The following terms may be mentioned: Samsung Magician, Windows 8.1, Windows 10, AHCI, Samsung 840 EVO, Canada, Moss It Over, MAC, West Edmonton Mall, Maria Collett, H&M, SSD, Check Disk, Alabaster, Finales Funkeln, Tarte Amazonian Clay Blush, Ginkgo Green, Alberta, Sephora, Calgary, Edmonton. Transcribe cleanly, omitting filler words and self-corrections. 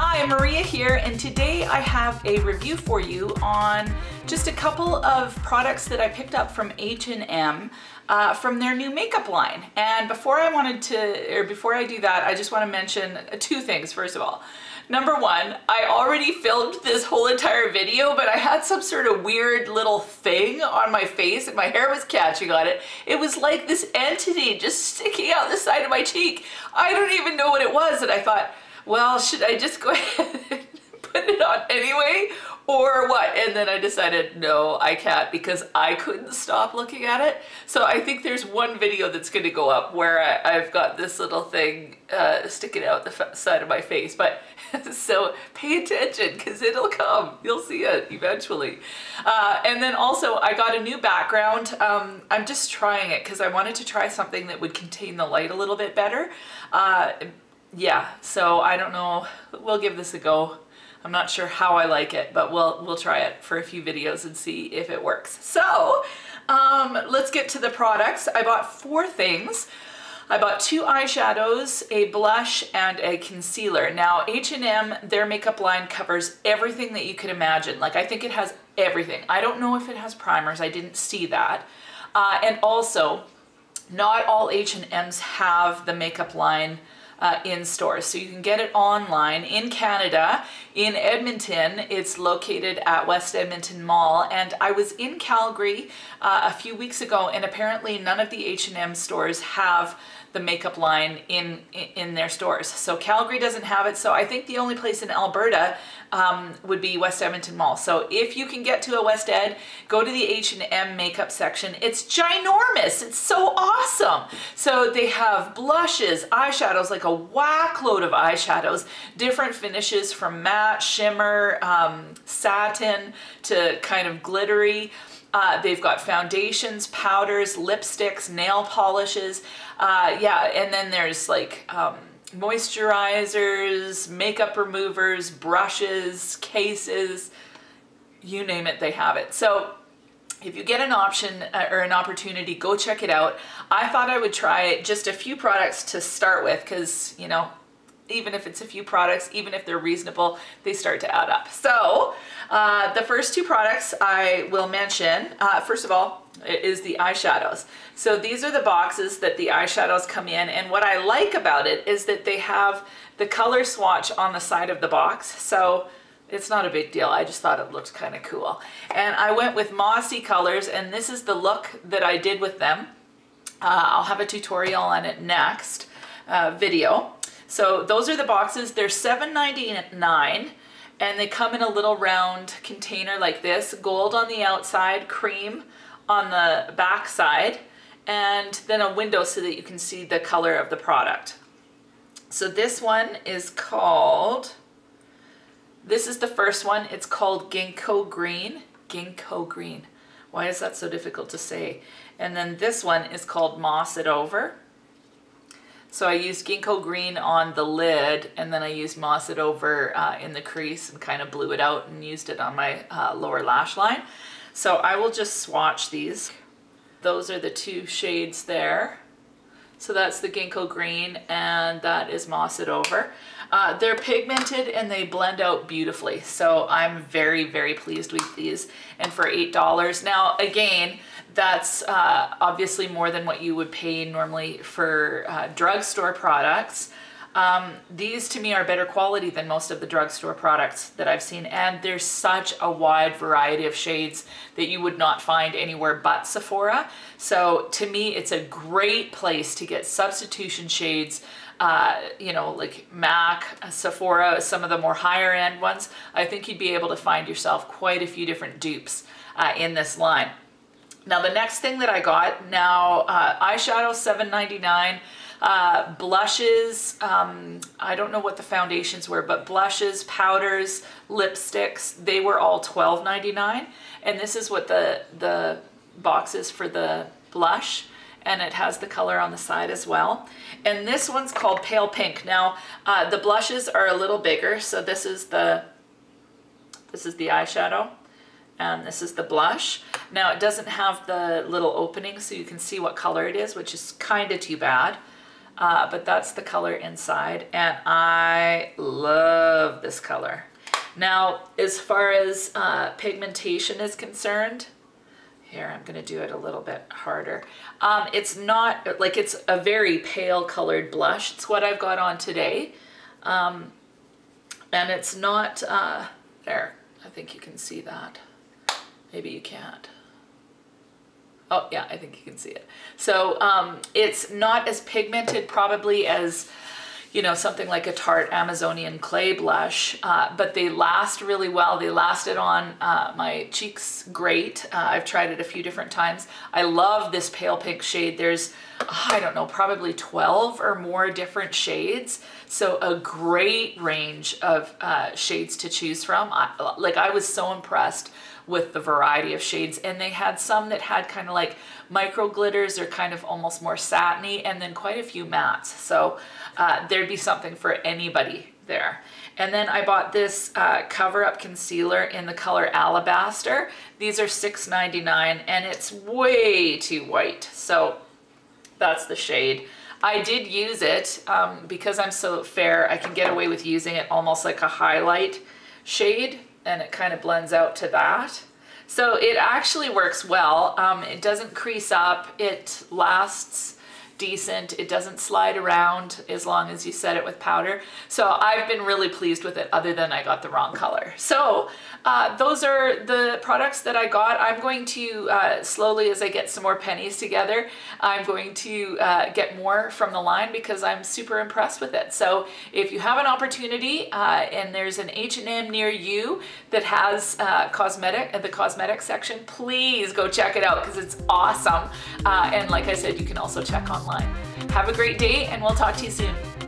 Hi, Maria here, and today I have a review for you on just a couple of products that I picked up from H&M from their new makeup line. And before I do that, I just want to mention two things. First of all, number one, I already filmed this whole entire video, but I had some sort of weird little thing on my face and my hair was catching on it. It was like this entity just sticking out the side of my cheek. I don't even know what it was, and I thought, well, should I just go ahead and put it on anyway or what? And then I decided, no, I can't, because I couldn't stop looking at it. So I think there's one video that's going to go up where I've got this little thing sticking out the side of my face. But so pay attention, because it'll come. You'll see it eventually. And then also I got a new background. I'm just trying it because I wanted to try something that would contain the light a little bit better. Yeah, so I don't know, we'll give this a go. I'm not sure how I like it, but we'll try it for a few videos and see if it works. So let's get to the products. I bought four things. I bought two eyeshadows, a blush, and a concealer. Now H&M, their makeup line covers everything that you could imagine. Like, I think it has everything. I don't know if it has primers, I didn't see that. And also, not all H&Ms have the makeup line in stores, so you can get it online. In Canada, in Edmonton, it's located at West Edmonton Mall, and I was in Calgary a few weeks ago, and apparently none of the H&M stores have the makeup line in their stores. So Calgary doesn't have it, so I think the only place in Alberta would be West Edmonton Mall. So if you can get to a West Ed, go to the H&M makeup section. It's ginormous, it's so awesome. So they have blushes, eyeshadows, like a whack load of eyeshadows, different finishes from matte, shimmer, satin to kind of glittery. They've got foundations, powders, lipsticks, nail polishes, yeah, and then there's like moisturizers, makeup removers, brushes, cases, you name it, they have it. So if you get an option or an opportunity, go check it out. I thought I would try just a few products to start with, because, you know, even if it's a few products, even if they're reasonable, they start to add up. So the first two products I will mention, first of all, is the eyeshadows. So these are the boxes that the eyeshadows come in, and what I like about it is that they have the color swatch on the side of the box. So it's not a big deal, I just thought it looked kind of cool. And I went with mossy colors, and this is the look that I did with them. I'll have a tutorial on it next video. So those are the boxes. They're $7.99, and they come in a little round container like this. Gold on the outside, cream on the back side, and then a window so that you can see the color of the product. So this one is called, this is the first one, it's called Ginkgo Green. Ginkgo Green. Why is that so difficult to say? And then this one is called Moss It Over. So I used Ginkgo Green on the lid, and then I used Moss It Over in the crease and kind of blew it out and used it on my lower lash line. So I will just swatch these. Those are the two shades there. So that's the Ginkgo Green, and that is Moss It Over. They're pigmented and they blend out beautifully. So I'm very, very pleased with these, and for $8. Now, again, that's obviously more than what you would pay normally for drugstore products. These to me are better quality than most of the drugstore products that I've seen, and there's such a wide variety of shades that you would not find anywhere but Sephora. So to me, it's a great place to get substitution shades, you know, like MAC, Sephora, some of the more higher end ones. I think you'd be able to find yourself quite a few different dupes in this line. Now the next thing that I got, now eyeshadow $7.99, blushes, I don't know what the foundations were, but blushes, powders, lipsticks, they were all $12.99, and this is what the box is for the blush, and it has the color on the side as well. And this one's called Pale Pink. Now the blushes are a little bigger, so this is the eyeshadow, and this is the blush. Now it doesn't have the little opening so you can see what color it is, which is kind of too bad. but that's the color inside, and I love this color. Now, as far as pigmentation is concerned, here, I'm gonna do it a little bit harder. It's not, like, it's a very pale colored blush. It's what I've got on today. And it's not, there, I think you can see that. Maybe you can't. Oh yeah, I think you can see it. So it's not as pigmented probably as, you know, something like a Tarte Amazonian Clay Blush, but they last really well. They lasted on my cheeks great. I've tried it a few different times. I love this pale pink shade. There's, I don't know, probably 12 or more different shades. So a great range of shades to choose from. I was so impressed with the variety of shades, and they had some that had kind of like micro glitters or kind of almost more satiny, and then quite a few mattes. So there'd be something for anybody there. And then I bought this cover-up concealer in the color Alabaster. These are $6.99, and it's way too white. So that's the shade. I did use it because I'm so fair, I can get away with using it almost like a highlight shade, and it kind of blends out to that. So it actually works well. It doesn't crease up, it lasts decent, it doesn't slide around as long as you set it with powder. So I've been really pleased with it, other than I got the wrong color. So those are the products that I got. I'm going to slowly, as I get some more pennies together, I'm going to get more from the line because I'm super impressed with it. So if you have an opportunity and there's an H&M near you that has the cosmetic section, please go check it out because it's awesome. And like I said, you can also check online. Have a great day, and we'll talk to you soon.